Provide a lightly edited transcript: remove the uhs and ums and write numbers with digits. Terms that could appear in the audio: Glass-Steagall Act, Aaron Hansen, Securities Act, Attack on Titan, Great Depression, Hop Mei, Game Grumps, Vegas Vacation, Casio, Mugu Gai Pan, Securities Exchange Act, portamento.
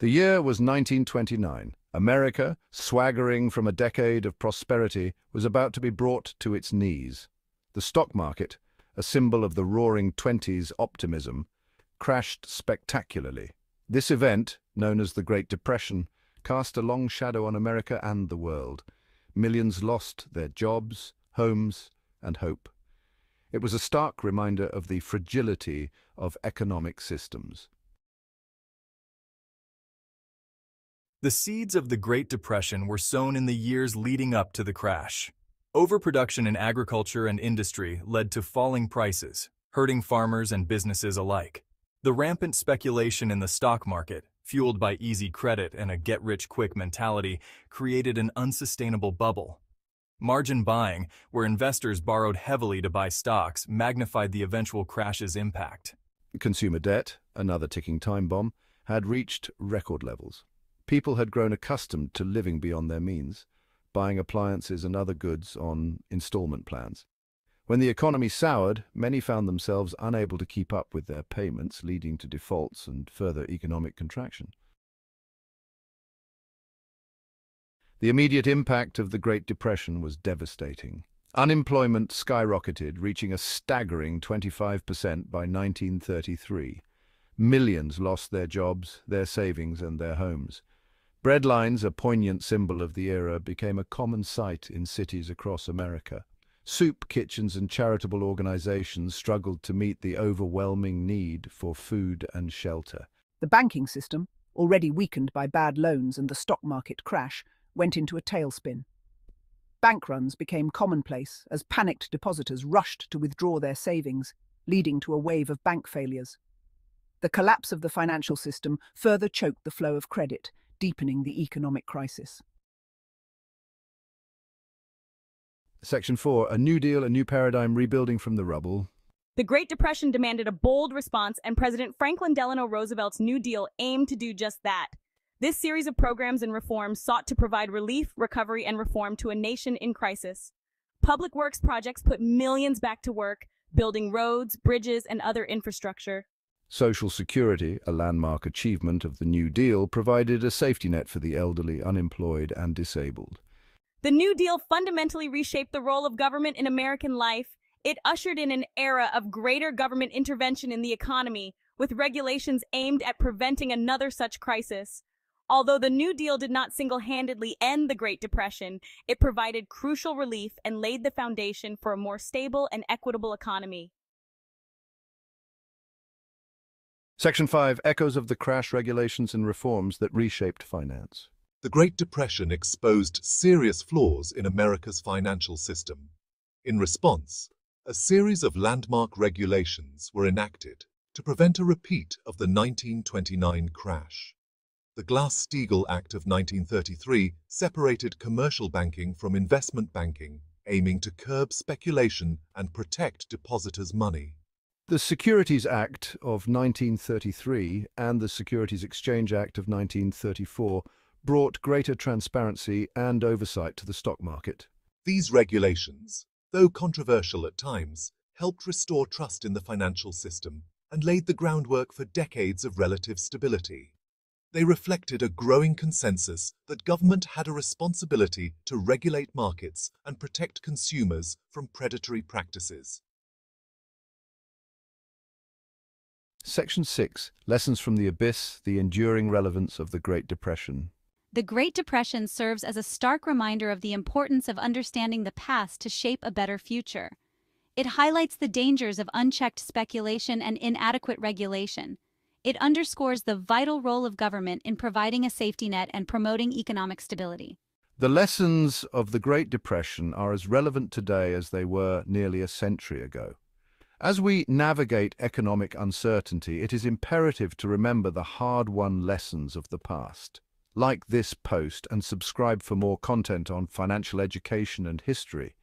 The year was 1929. America, swaggering from a decade of prosperity, was about to be brought to its knees. The stock market, a symbol of the roaring 20s optimism, crashed spectacularly. This event, known as the Great Depression, cast a long shadow on America and the world. Millions lost their jobs, homes, and hope. It was a stark reminder of the fragility of economic systems. The seeds of the Great Depression were sown in the years leading up to the crash. Overproduction in agriculture and industry led to falling prices, hurting farmers and businesses alike. The rampant speculation in the stock market, fueled by easy credit and a get-rich-quick mentality, created an unsustainable bubble. Margin buying, where investors borrowed heavily to buy stocks, magnified the eventual crash's impact. Consumer debt, another ticking time bomb, had reached record levels. People had grown accustomed to living beyond their means, buying appliances and other goods on installment plans. When the economy soured, many found themselves unable to keep up with their payments, leading to defaults and further economic contraction. The immediate impact of the Great Depression was devastating. Unemployment skyrocketed, reaching a staggering 25% by 1933. Millions lost their jobs, their savings, and their homes. Breadlines, a poignant symbol of the era, became a common sight in cities across America. Soup kitchens and charitable organizations struggled to meet the overwhelming need for food and shelter. The banking system, already weakened by bad loans and the stock market crash, went into a tailspin. Bank runs became commonplace as panicked depositors rushed to withdraw their savings, leading to a wave of bank failures. The collapse of the financial system further choked the flow of credit, deepening the economic crisis. Section 4. A New Deal, a New Paradigm, Rebuilding from the Rubble. The Great Depression demanded a bold response, and President Franklin Delano Roosevelt's New Deal aimed to do just that. This series of programs and reforms sought to provide relief, recovery, and reform to a nation in crisis. Public works projects put millions back to work, building roads, bridges, and other infrastructure. Social Security, a landmark achievement of the New Deal, provided a safety net for the elderly, unemployed, and disabled. The New Deal fundamentally reshaped the role of government in American life. It ushered in an era of greater government intervention in the economy, with regulations aimed at preventing another such crisis. Although the New Deal did not single-handedly end the Great Depression, it provided crucial relief and laid the foundation for a more stable and equitable economy. Section 5. Echoes of the crash, regulations and reforms that reshaped finance. The Great Depression exposed serious flaws in America's financial system. In response, a series of landmark regulations were enacted to prevent a repeat of the 1929 crash. The Glass-Steagall Act of 1933 separated commercial banking from investment banking, aiming to curb speculation and protect depositors' money. The Securities Act of 1933 and the Securities Exchange Act of 1934 brought greater transparency and oversight to the stock market. These regulations, though controversial at times, helped restore trust in the financial system and laid the groundwork for decades of relative stability. They reflected a growing consensus that government had a responsibility to regulate markets and protect consumers from predatory practices. Section 6. Lessons from the Abyss, the enduring relevance of the Great Depression. The Great Depression serves as a stark reminder of the importance of understanding the past to shape a better future. It highlights the dangers of unchecked speculation and inadequate regulation. It underscores the vital role of government in providing a safety net and promoting economic stability. The lessons of the Great Depression are as relevant today as they were nearly a century ago. As we navigate economic uncertainty, it is imperative to remember the hard-won lessons of the past. Like this post and subscribe for more content on financial education and history.